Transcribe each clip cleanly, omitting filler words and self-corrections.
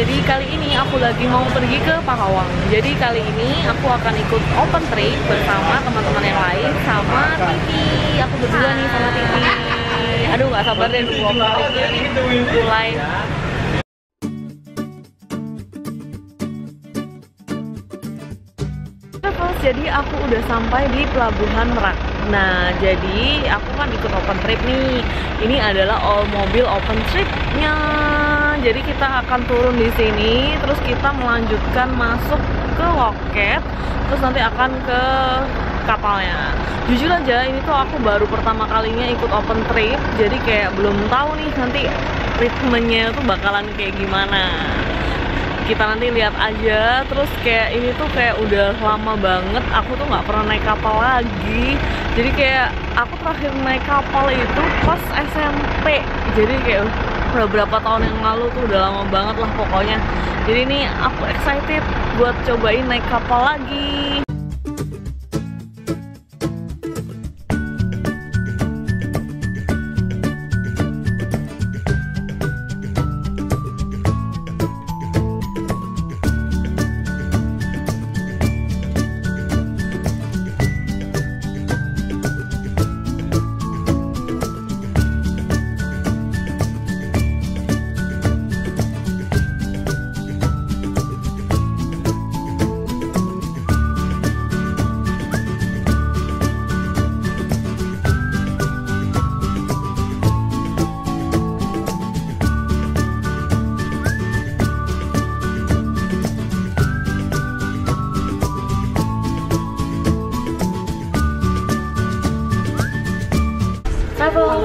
Jadi kali ini aku lagi mau pergi ke Pahawang. Jadi kali ini aku akan ikut open trip bersama teman-teman yang lain sama Titi. Aku berdua nih sama Titi. Aduh, nggak sabar deh mulai. Jadi aku udah sampai di Pelabuhan Merak. Nah, jadi aku kan ikut open trip nih. Ini adalah all mobil open tripnya. Jadi kita akan turun di sini, terus kita melanjutkan masuk ke loket, terus nanti akan ke kapalnya. Jujur aja, ini tuh aku baru pertama kalinya ikut open trip, jadi kayak belum tahu nih nanti ritmenya tuh bakalan kayak gimana. Kita nanti lihat aja. Terus kayak ini tuh kayak udah lama banget aku tuh nggak pernah naik kapal lagi. Jadi kayak aku terakhir naik kapal itu pas SMP, jadi kayak udah berapa tahun yang lalu tuh, udah lama banget lah pokoknya. Jadi nih aku excited buat cobain naik kapal lagi.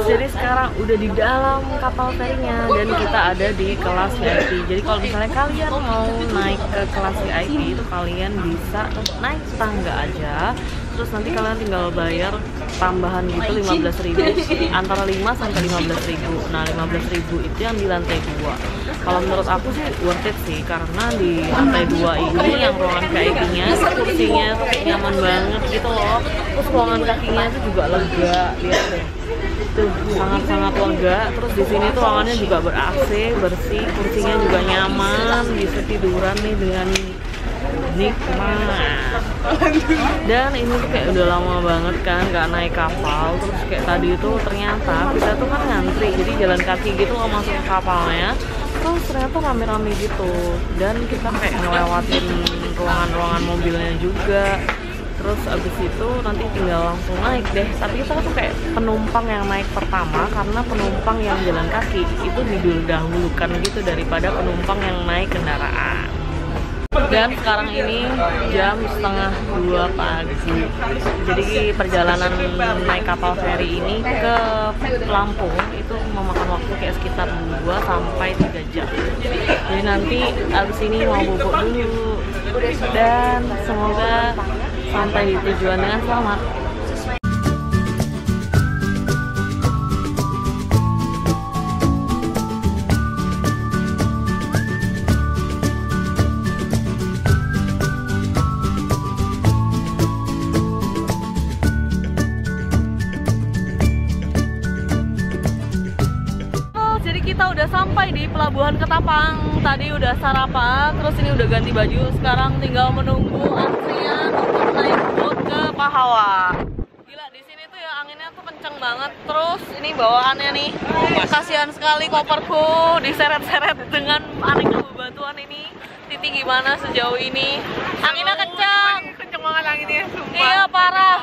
Jadi sekarang udah di dalam kapal ferinya dan kita ada di kelas VIP. Jadi kalau misalnya kalian mau naik ke kelas VIP itu kalian bisa naik tangga aja. Terus nanti kalian tinggal bayar tambahan gitu 15.000, antara 5 sampai 15.000. Nah, 15.000 itu yang di lantai 2. Kalau menurut aku sih worth it sih, karena di lantai 2 ini yang ruangan VIP-nya, kursinya tuh nyaman banget gitu loh. Terus ruangan kakinya tuh juga lega, lihat deh. Tuh, sangat-sangat lega. Terus di sini tuh ruangannya juga ber-AC, bersih, kursinya juga nyaman, bisa tiduran nih dengan nikmat. Dan ini tuh kayak udah lama banget kan nggak naik kapal. Terus kayak tadi itu ternyata kita tuh kan ngantri, jadi jalan kaki gitu loh masuk ke kapalnya. Terus ternyata rame-rame gitu, dan kita kayak ngelewatin ruangan-ruangan mobilnya juga. Terus abis itu nanti tinggal langsung naik deh. Tapi kita tuh kayak penumpang yang naik pertama, karena penumpang yang jalan kaki itu didahulukan gitu daripada penumpang yang naik kendaraan. Dan sekarang ini jam 1:30 pagi. Jadi perjalanan naik kapal feri ini ke Lampung itu memakan waktu kayak sekitar 2 sampai 3 jam. Jadi nanti abis ini mau bubuk dulu, dan semoga sampai di tujuan dengan selamat. Kita udah sampai di Pelabuhan Ketapang. Tadi udah sarapan, terus ini udah ganti baju. Sekarang tinggal menunggu antrian untuk naik boat ke Pahawang. Gila, di sini tuh ya anginnya tuh kenceng banget. Terus ini bawaannya nih, kasihan sekali koperku diseret-seret dengan aneka bebatuan ini. Titi gimana sejauh ini? Anginnya kenceng. Kenceng banget anginnya, sumpah. Iya, parah.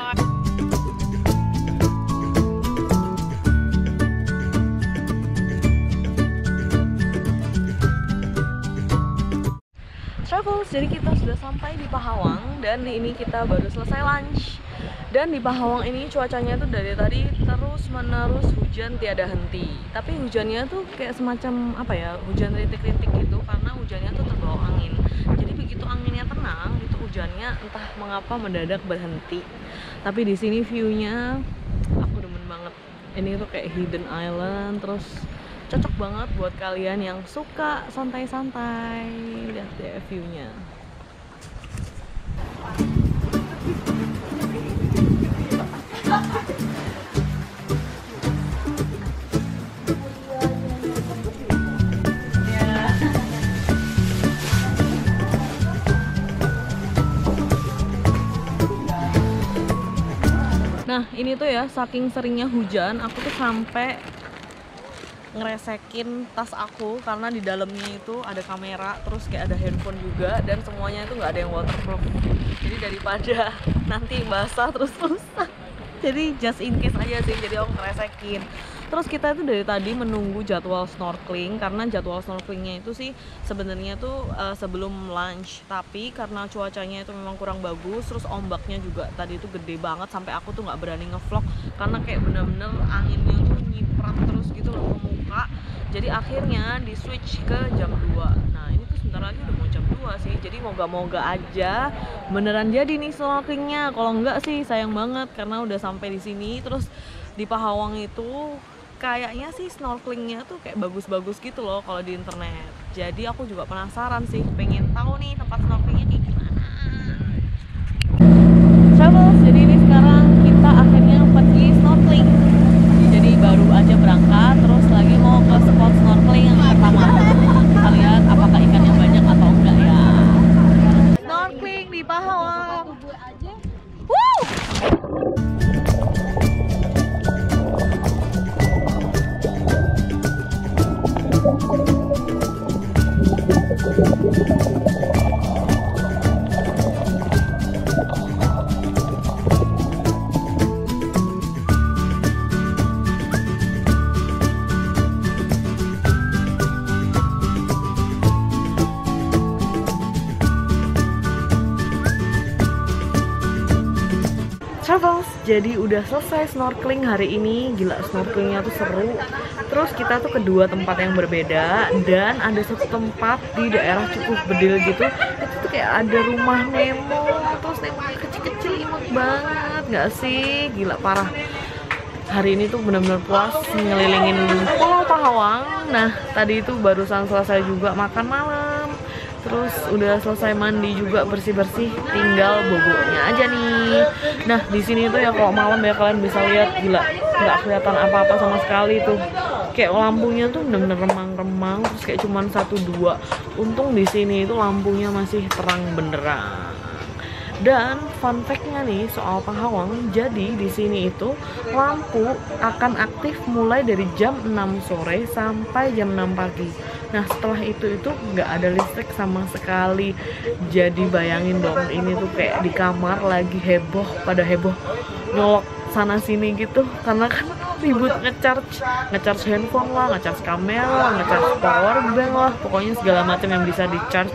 Jadi kita sudah sampai di Pahawang, dan ini kita baru selesai lunch. Dan di Pahawang ini cuacanya tuh dari tadi terus menerus hujan tiada henti. Tapi hujannya tuh kayak semacam apa ya, hujan rintik-rintik gitu, karena hujannya tuh terbawa angin. Jadi begitu anginnya tenang, itu hujannya entah mengapa mendadak berhenti. Tapi di sini view-nya aku demen banget. Ini tuh kayak hidden island, terus cocok banget buat kalian yang suka santai-santai. Lihat deh view-nya. ini tuh ya, saking seringnya hujan, aku tuh sampai ngeresekin tas aku karena di dalamnya itu ada kamera, terus kayak ada handphone juga, dan semuanya itu nggak ada yang waterproof. Jadi daripada nanti basah terus rusak, jadi just in case aja sih, jadi aku ngeresekin. Terus kita itu dari tadi menunggu jadwal snorkeling, karena jadwal snorkelingnya itu sih sebenarnya tuh sebelum lunch, tapi karena cuacanya itu memang kurang bagus, terus ombaknya juga tadi itu gede banget sampai aku tuh nggak berani ngevlog karena kayak bener-bener anginnya tuh nyiprat terus gitu loh ke muka. Jadi akhirnya di switch ke jam 2. Nah ini tuh sebentar lagi udah mau jam 2 sih, jadi moga-moga aja beneran jadi nih snorkelingnya. Kalau nggak sih sayang banget karena udah sampai di sini. Terus di Pahawang itu kayaknya sih snorkelingnya tuh kayak bagus-bagus gitu loh kalau di internet. Jadi aku juga penasaran sih, pengen tahu nih tempat snorkelingnya kayak gimana. Travels, jadi ini sekarang kita akhirnya pergi snorkeling. Jadi baru aja berangkat, terus lagi mau ke spot snorkeling yang pertama. Kita lihat apakah ikan yang banyak atau enggak ya. Snorkeling di Pahawang. Jadi udah selesai snorkeling hari ini. Gila, snorkelingnya tuh seru. Terus kita tuh kedua tempat yang berbeda, dan ada satu tempat di daerah cukup bedil gitu. Itu tuh kayak ada rumah Nemo, terus Nemonya kecil-kecil, imut banget gak sih? Gila, parah. Hari ini tuh bener-bener puas ngelilingin Pulau Pahawang. Nah, tadi itu barusan selesai juga makan malam. Terus udah selesai mandi juga, bersih-bersih, tinggal boboknya aja nih. Nah, di sini tuh ya kalau malam ya kalian bisa lihat, gila, nggak kelihatan apa-apa sama sekali tuh. Kayak lampunya tuh bener-bener remang-remang, terus kayak cuman 1-2. Untung di sini itu lampunya masih terang benderang. Dan fun fact-nya nih soal Pahawang, jadi di sini itu lampu akan aktif mulai dari jam 6 sore sampai jam 6 pagi. Nah setelah itu nggak ada listrik sama sekali. Jadi bayangin dong, ini tuh kayak di kamar lagi heboh, pada heboh nyolok sana sini gitu, karena kan ribut ngecharge handphone lah, ngecharge kamera, ngecharge power bank lah, pokoknya segala macam yang bisa dicharge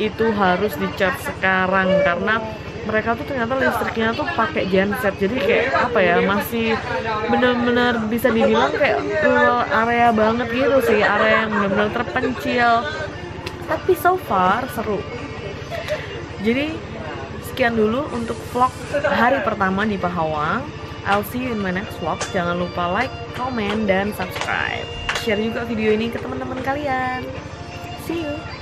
itu harus dicharge sekarang, karena mereka tuh ternyata listriknya tuh pakai genset. Jadi kayak apa ya, masih benar-benar bisa dibilang kayak rural area banget gitu sih, area yang benar-benar terpencil. Tapi so far seru. Jadi sekian dulu untuk vlog hari pertama di Pahawang. I'll see you in my next vlog. Jangan lupa like, comment, dan subscribe. Share juga video ini ke teman-teman kalian. See you.